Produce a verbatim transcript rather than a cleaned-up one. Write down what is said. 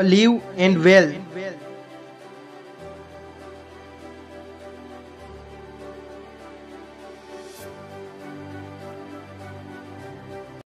live and well.